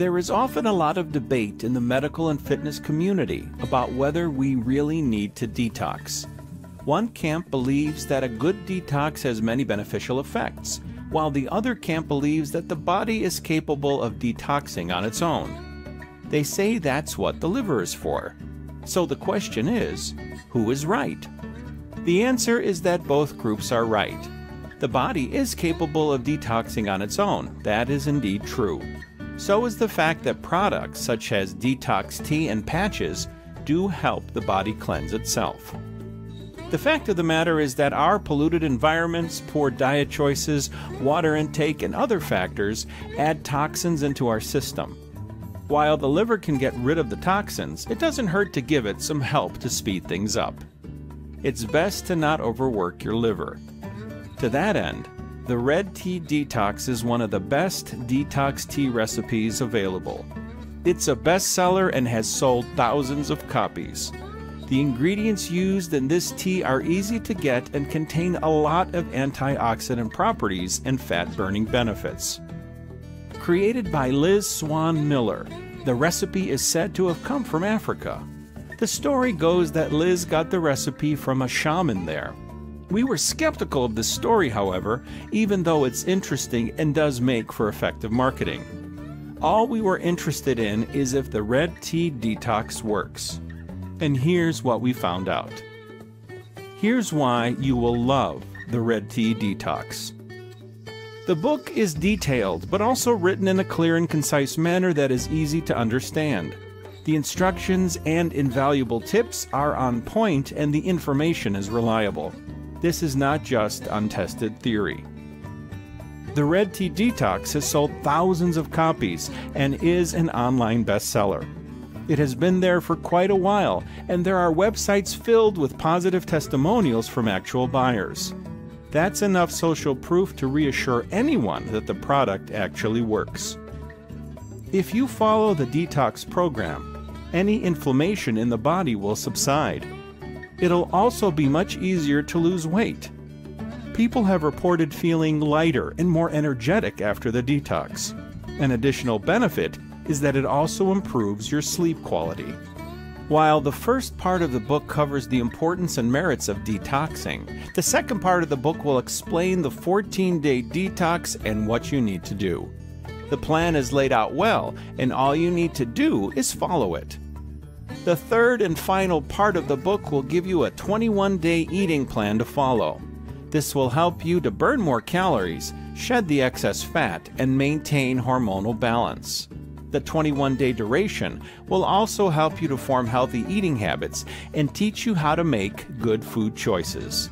There is often a lot of debate in the medical and fitness community about whether we really need to detox. One camp believes that a good detox has many beneficial effects, while the other camp believes that the body is capable of detoxing on its own. They say that's what the liver is for. So the question is, who is right? The answer is that both groups are right. The body is capable of detoxing on its own. That is indeed true. So is the fact that products such as detox tea and patches do help the body cleanse itself. The fact of the matter is that our polluted environments, poor diet choices, water intake, and other factors add toxins into our system. While the liver can get rid of the toxins, it doesn't hurt to give it some help to speed things up. It's best to not overwork your liver. To that end, the Red Tea Detox is one of the best detox tea recipes available. It's a bestseller and has sold thousands of copies. The ingredients used in this tea are easy to get and contain a lot of antioxidant properties and fat-burning benefits. Created by Liz Swan Miller, the recipe is said to have come from Africa. The story goes that Liz got the recipe from a shaman there. We were skeptical of this story, however, even though it's interesting and does make for effective marketing. All we were interested in is if the Red Tea Detox works. And here's what we found out. Here's why you will love the Red Tea Detox. The book is detailed, but also written in a clear and concise manner that is easy to understand. The instructions and invaluable tips are on point, and the information is reliable. This is not just untested theory. The Red Tea Detox has sold thousands of copies and is an online bestseller. It has been there for quite a while, and there are websites filled with positive testimonials from actual buyers. That's enough social proof to reassure anyone that the product actually works. If you follow the detox program, any inflammation in the body will subside. It'll also be much easier to lose weight. People have reported feeling lighter and more energetic after the detox. An additional benefit is that it also improves your sleep quality. While the first part of the book covers the importance and merits of detoxing, the second part of the book will explain the 14-day detox and what you need to do. The plan is laid out well, and all you need to do is follow it. The third and final part of the book will give you a 21-day eating plan to follow. This will help you to burn more calories, shed the excess fat, and maintain hormonal balance. The 21-day duration will also help you to form healthy eating habits and teach you how to make good food choices.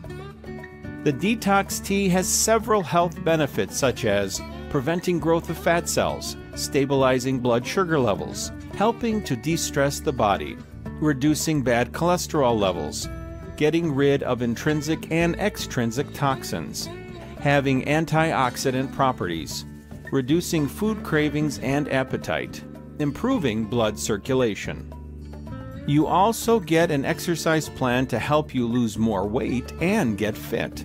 The detox tea has several health benefits, such as preventing growth of fat cells, stabilizing blood sugar levels, helping to de-stress the body, reducing bad cholesterol levels, getting rid of intrinsic and extrinsic toxins, having antioxidant properties, reducing food cravings and appetite, improving blood circulation. You also get an exercise plan to help you lose more weight and get fit.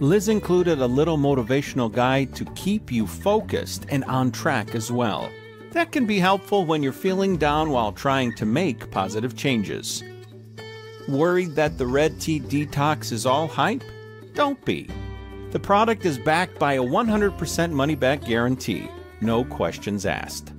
Liz included a little motivational guide to keep you focused and on track as well. That can be helpful when you're feeling down while trying to make positive changes. Worried that the Red Tea Detox is all hype? Don't be. The product is backed by a 100% money-back guarantee, no questions asked.